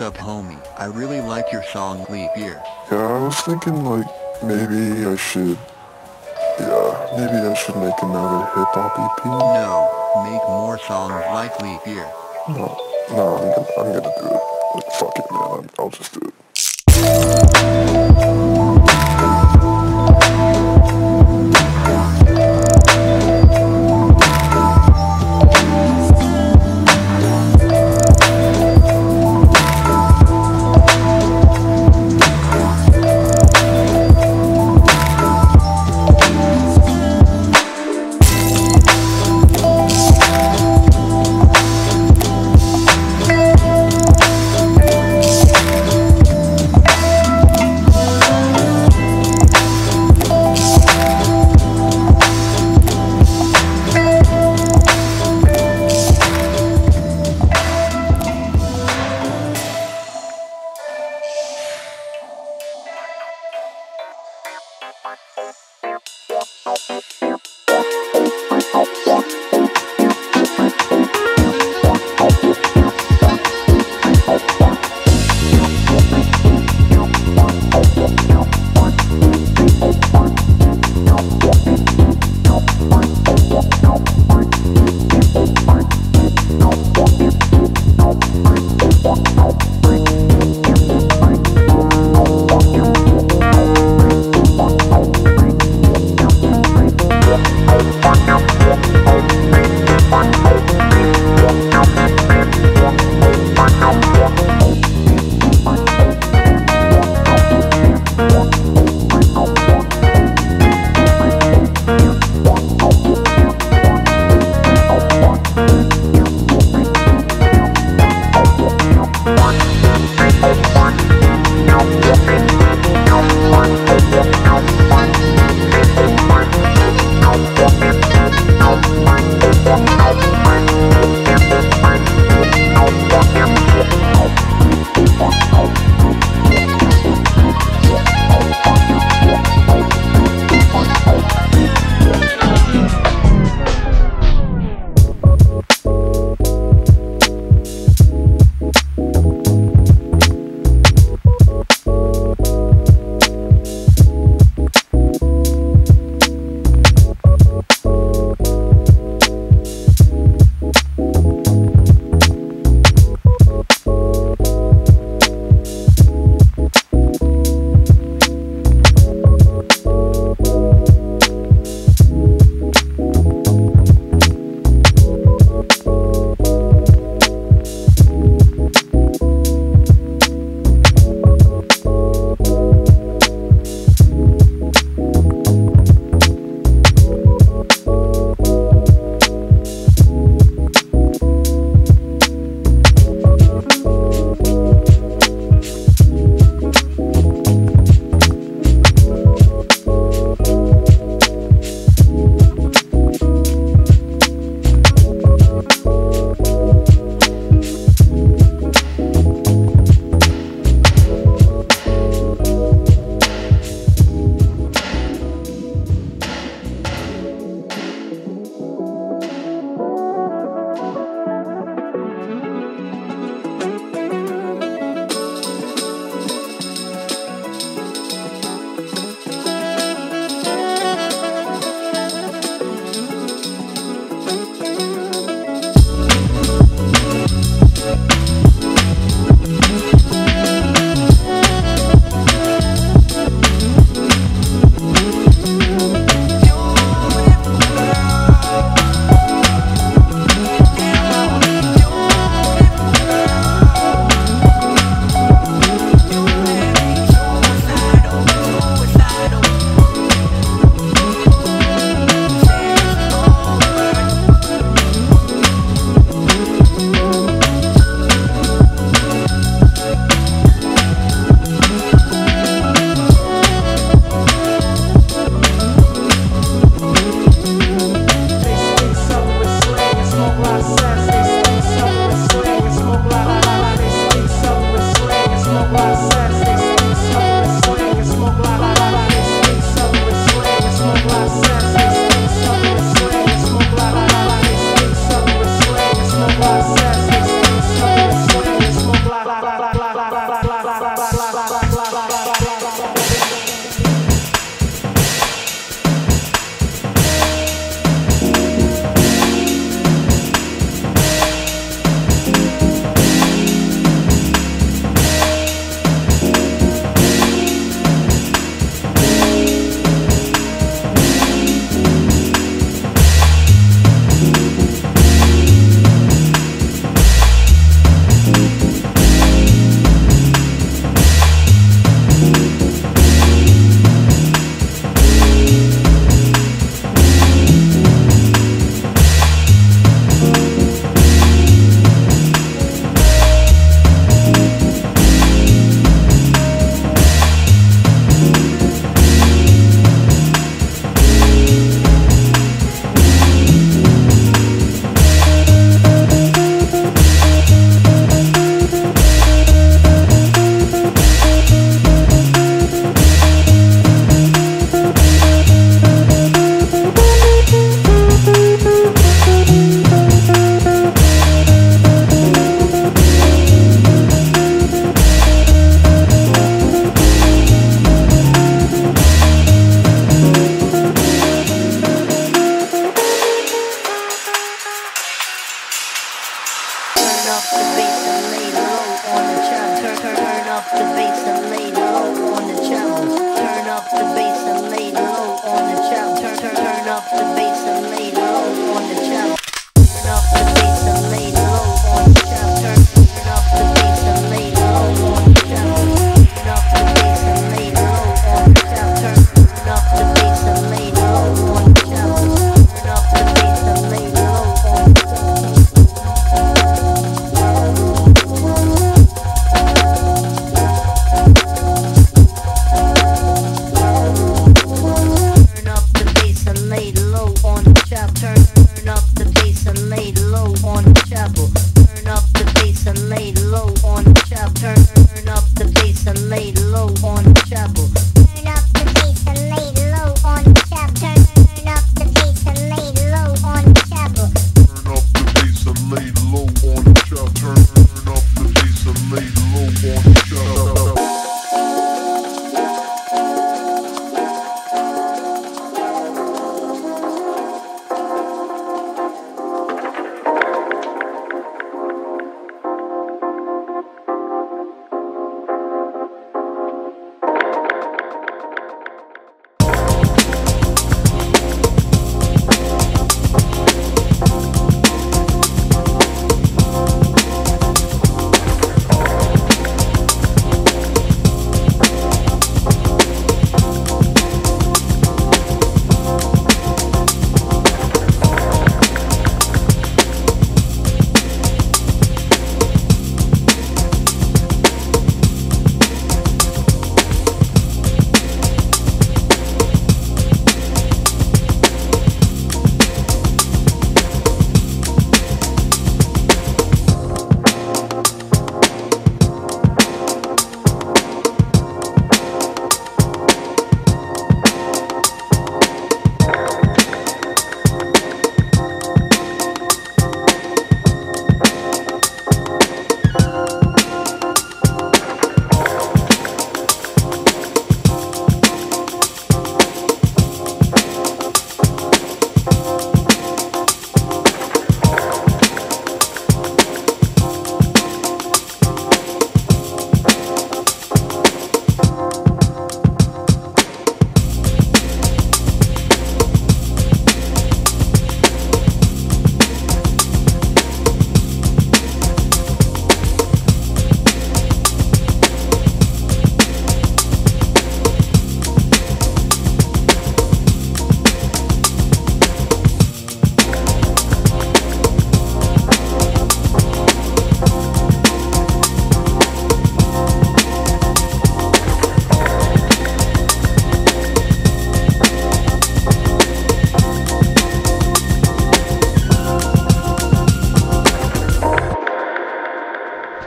What's up, homie? I really like your song, Leap Year. Yeah, I was thinking, like, maybe I should make another hip-hop EP. No, make more songs like Leap Year. No, I'm gonna do it. Like, fuck it, man, I'll just do it.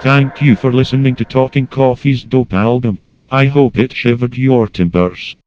Thank you for listening to Talking Coffee's dope album. I hope it shivered your timbers.